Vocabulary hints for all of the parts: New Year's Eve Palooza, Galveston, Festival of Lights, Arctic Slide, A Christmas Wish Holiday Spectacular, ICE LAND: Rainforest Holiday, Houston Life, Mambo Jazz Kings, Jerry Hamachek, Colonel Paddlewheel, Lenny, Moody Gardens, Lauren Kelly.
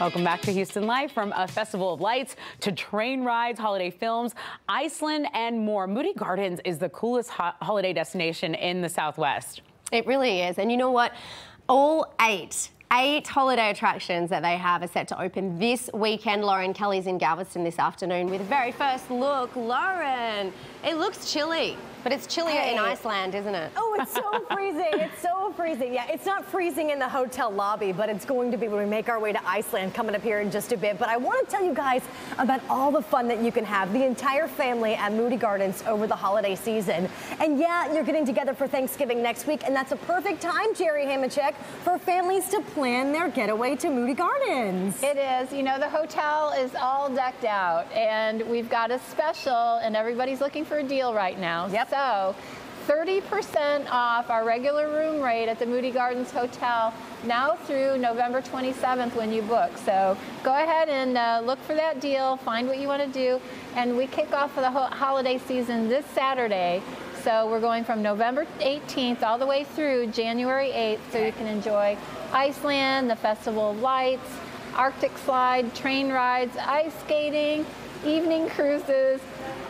Welcome back to Houston Life. From a festival of lights to train rides, holiday films, Iceland, and more, Moody Gardens is the coolest holiday destination in the Southwest. It really is. And you know what? All eight holiday attractions that they have are set to open this weekend. Lauren Kelly's in Galveston this afternoon with the very first look. Lauren, it looks chilly, but it's chillier in Iceland, isn't it? Oh, it's so freezing. It's so freezing. Yeah, it's not freezing in the hotel lobby, but it's going to be when we make our way to Iceland, coming up here in just a bit. But I want to tell you guys about all the fun that you can have, the entire family at Moody Gardens over the holiday season. And yeah, you're getting together for Thanksgiving next week, and that's a perfect time, Jerry Hamachek, for families to plan their getaway to Moody Gardens. It is. You know, the hotel is all decked out, and we've got a special, and everybody's looking for a deal right now. Yep. So 30% off our regular room rate at the Moody Gardens Hotel now through November 27th when you book. So go ahead and look for that deal, find what you want to do, and we kick off the holiday season this Saturday. So we're going from November 18th all the way through January 8th, so you can enjoy Iceland, the Festival of Lights, Arctic Slide, train rides, ice skating, evening cruises,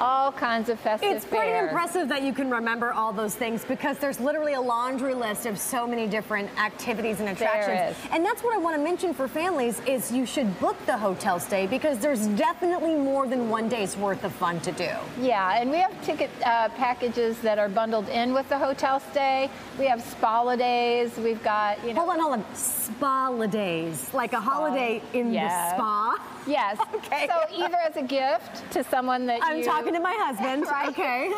all kinds of festive It's pretty fare. Impressive that you can remember all those things, because there's literally a laundry list of so many different activities and attractions. And that's what I want to mention for families is you should book the hotel stay, because there's definitely more than one day's worth of fun to do. Yeah, and we have ticket packages that are bundled in with the hotel stay. We have spa-days. We've got, you know. Hold on. Spa-days. Like a holiday in the spa? Yes. Okay. So either as a gift to someone that I'm talking to my husband, right? Okay.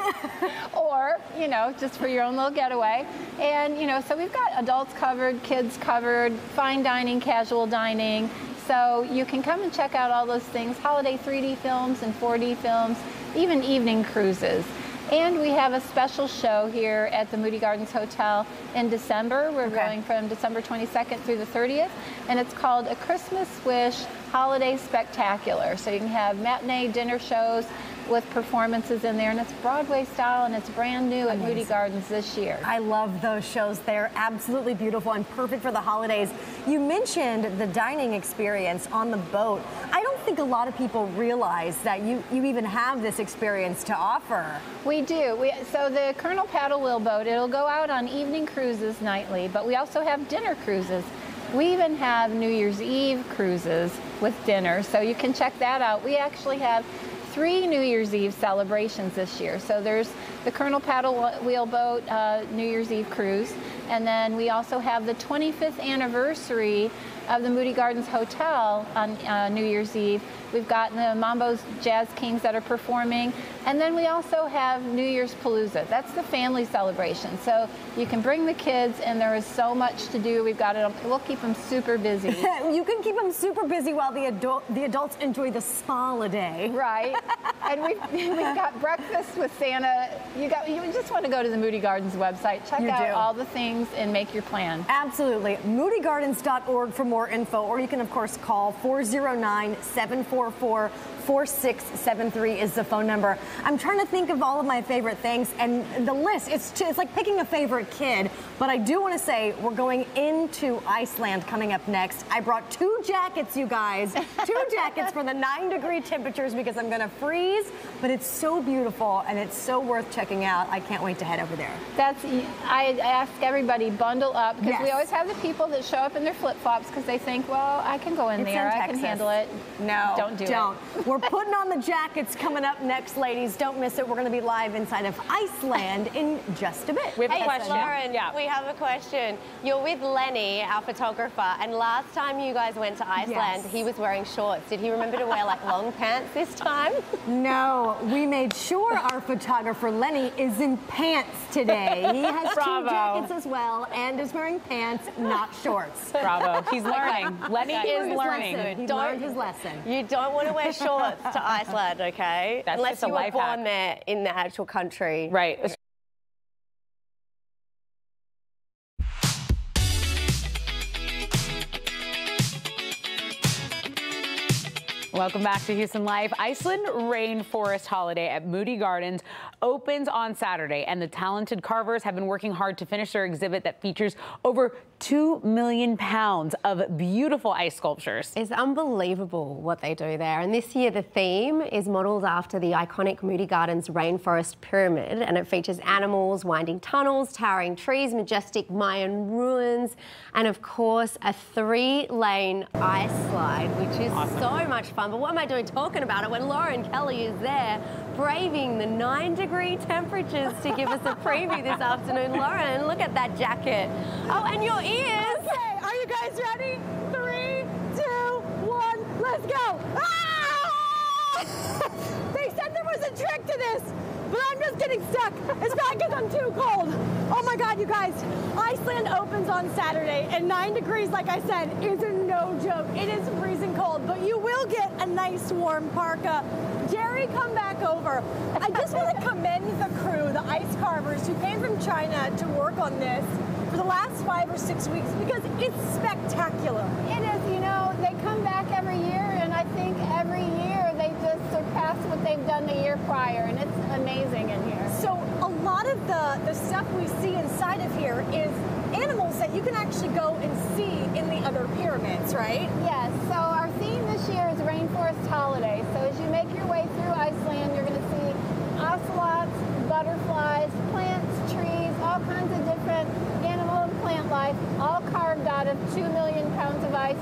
Or, you know, just for your own little getaway. And, you know, so we've got adults covered, kids covered, fine dining, casual dining. So you can come and check out all those things, holiday 3D films and 4D films, even evening cruises. And we have a special show here at the Moody Gardens Hotel in December. We're going from December 22nd through the 30th, and it's called A Christmas Wish Holiday Spectacular. So you can have matinee dinner shows with performances in there, and it's Broadway style, and it's brand new at Moody Gardens this year. I love those shows. They're absolutely beautiful and perfect for the holidays. You mentioned the dining experience on the boat. I don't think a lot of people realize that you even have this experience to offer. We do. So the Colonel Paddlewheel boat, it'll go out on evening cruises nightly, but we also have dinner cruises. We even have New Year's Eve cruises with dinner, so you can check that out. We actually have 3 New Year's Eve celebrations this year. So there's the Colonel Paddlewheel boat New Year's Eve cruise, and then we also have the 25th anniversary of the Moody Gardens Hotel on New Year's Eve. We've got the Mambo Jazz Kings that are performing, and then we also have New Year's Palooza. That's the family celebration. So you can bring the kids, and there is so much to do. We've got it. We'll keep them super busy. You can keep them super busy while the adults enjoy the spa-a-day. Right. And we've got breakfast with Santa. You just want to go to the Moody Gardens website, check out all the things, and make your plan. Absolutely. moodygardens.org for more info, or you can of course call 409-744-4673 is the phone number. I'm trying to think of all of my favorite things, and the list, it's like picking a favorite kid. But I do want to say we're going into Iceland coming up next. I brought 2 jackets, you guys. 2 jackets for the 9-degree temperatures, because I'm going to freeze, but it's so beautiful and it's so worth checking out. I can't wait to head over there. I ask everybody, bundle up, because we always have the people that show up in their flip-flops because they think, well, I can go in there, I can handle it. No, don't. We're putting on the jackets coming up next, ladies. Don't miss it. We're going to be live inside of Iceland in just a bit. We have a question. Lauren, we have a question. You're with Lenny, our photographer, and last time you guys went to Iceland, he was wearing shorts. Did he remember to wear like long pants this time? No, we made sure our photographer Lenny is in pants today. He has 2 jackets as well and is wearing pants, not shorts. Bravo. He's learning. Lenny is learning. He learned his lesson. You don't want to wear shorts to Iceland, okay? That's unless you were born there in the actual country. Right. Welcome back to Houston Life. Iceland Rainforest Holiday at Moody Gardens opens on Saturday, and the talented carvers have been working hard to finish their exhibit that features over 2 million pounds of beautiful ice sculptures. It's unbelievable what they do there. And this year the theme is modeled after the iconic Moody Gardens Rainforest Pyramid, and it features animals, winding tunnels, towering trees, majestic Mayan ruins, and of course a 3-lane ice slide, which is awesome. So much fun. But what am I doing talking about it when Lauren Kelly is there braving the 9-degree temperatures to give us a preview this afternoon. Lauren, look at that jacket. Oh, and your ears. Okay, are you guys ready? 3, 2, 1, let's go. Ah! They said there was a trick to this, but I'm just getting stuck. It's bad because I'm too cold. Oh my God, you guys. Iceland opens on Saturday, and 9 degrees, like I said, is a no joke. It is freezing cold, but you will get a nice warm parka. Jerry, come back over. I just want to commend the crew, the ice carvers who came from China to work on this for the last 5 or 6 weeks, because it's spectacular. It is, you know, they come back every year, and I think every year they just surpass what they've done the year prior, and it's amazing in here. So a lot of the stuff we see inside of here is animals that you can actually go and see in the other pyramids, right? Yes, so our theme this year is Rainforest Holiday. So as you make your way through Iceland, you're going to see ocelots, butterflies, plants, trees, all kinds of different animal and plant life, all carved out of 2 million pounds of ice.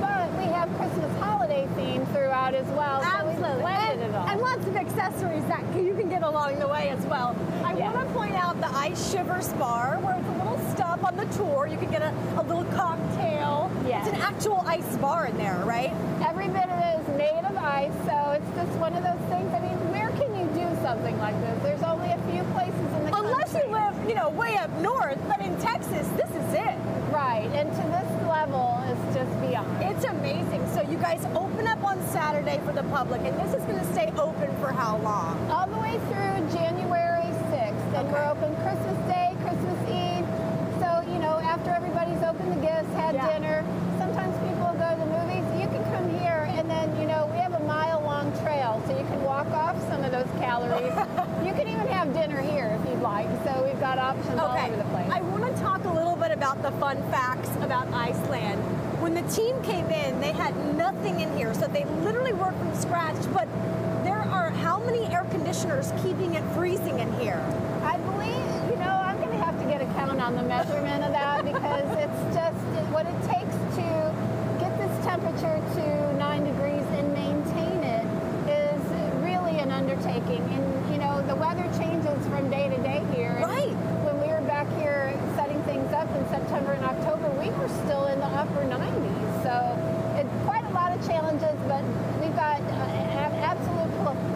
But we have Christmas holiday theme throughout as well. Absolutely. So and lots of accessories that you can get along the way as well. I want to point out the Ice Shiver Bar, where it's a little stop on the tour. You can get a little cocktail. Yes. It's an actual ice bar in there, right? Every bit of it is made of ice, so it's just one of those things. I mean, where can you do something like this? There's only a few places in the country. Unless you live, you know, way up north, but in Texas, this is it. Right, and to this level is just beyond. It's amazing. So you guys open up on Saturday for the public, and this is going to stay open for how long? All the way through January 6th, and we're open Christmas Day, Christmas Eve. So, you know, after everybody's opened the gifts, had dinner, sometimes people go to the movies. You can come here, and then, you know, we have a mile-long trail, so you can walk off some of those calories. You can even have dinner here if you'd like. So we've got options all over the place. I want to talk a little bit about the fun facts about Iceland. When the team came in, they had nothing in here, so they literally worked from scratch. But there are how many air conditioners keeping it freezing in here? I believe, you know, I'm going to have to get a count on the measurement of that, because it's just what it takes to get this temperature to 9 degrees and maintain it is really an undertaking. And, you know, the weather changes from day to day here. Right. When we were back here setting things up in September and October, we were still in the upper 90s. So it's quite a lot of challenges, but we've got absolute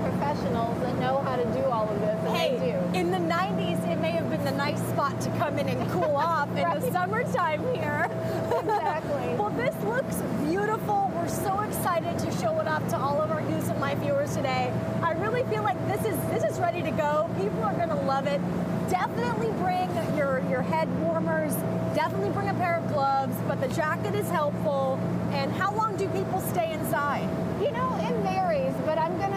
professionals that know how to do all of this, and hey, they do. In the 90s, it may have been the nice spot to come in and cool off in the summertime here. Exactly. Well, this looks beautiful. We're so excited to show it off to all of our Houston Life viewers today. I really feel like this is ready to go. People are going to love it. Definitely bring your head warmers. Definitely bring a pair of gloves, but the jacket is helpful. And how long do people stay inside? You know, it varies, but I'm gonna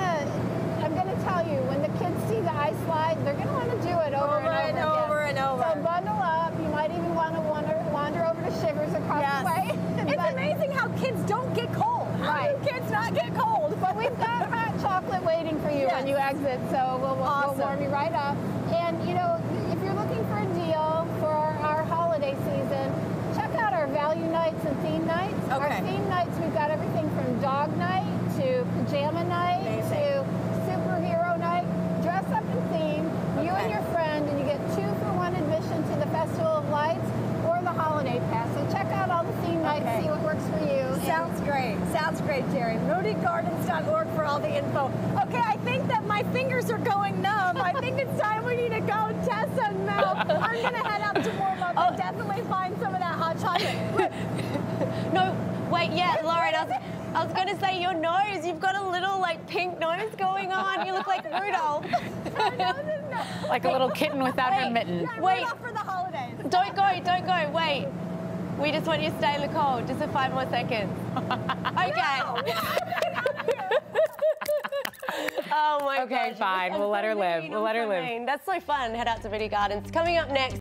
tell you, when the kids see the ice slide, they're gonna want to do it over and over. So bundle up. You might even want to wander over to Shivers across the way. It's amazing how kids don't get cold. How do kids not get cold? But we've got hot chocolate waiting for you when you exit, so we'll warm you right up. And you know, if you're looking for a deal for our holiday season, check out our value nights and theme nights. Okay. Our theme nights, we've got everything from dog night to pajama night to superhero night. Dress up and theme, you and your friend, and you get 2-for-1 admission to the Festival of Lights or the Holiday Pass. So check out all the theme nights, see what works for you. Sounds great. Sounds great, Jerry. MoodyGardens.org for all the info. Okay, I think that my fingers are going numb. I think it's time we need to go test and melt. I'm going to head out to warm up and definitely find some of that hot chocolate. No, wait, Lauren, I was going to say your nose. You've got a little, like, pink nose going on. You look like Rudolph. Like a little kitten without her mitten. Yeah, wait. Rudolph for the holidays. Don't go. Wait. We just want you to stay in the cold just for 5 more seconds. Okay. No, Oh my gosh. Okay, fine. We'll let her live. That's so fun. Head out to Moody Gardens. Coming up next,